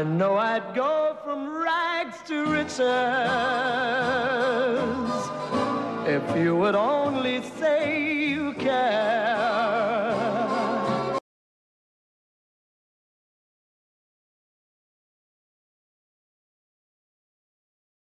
I know I'd go from rags to riches if you would only say you care.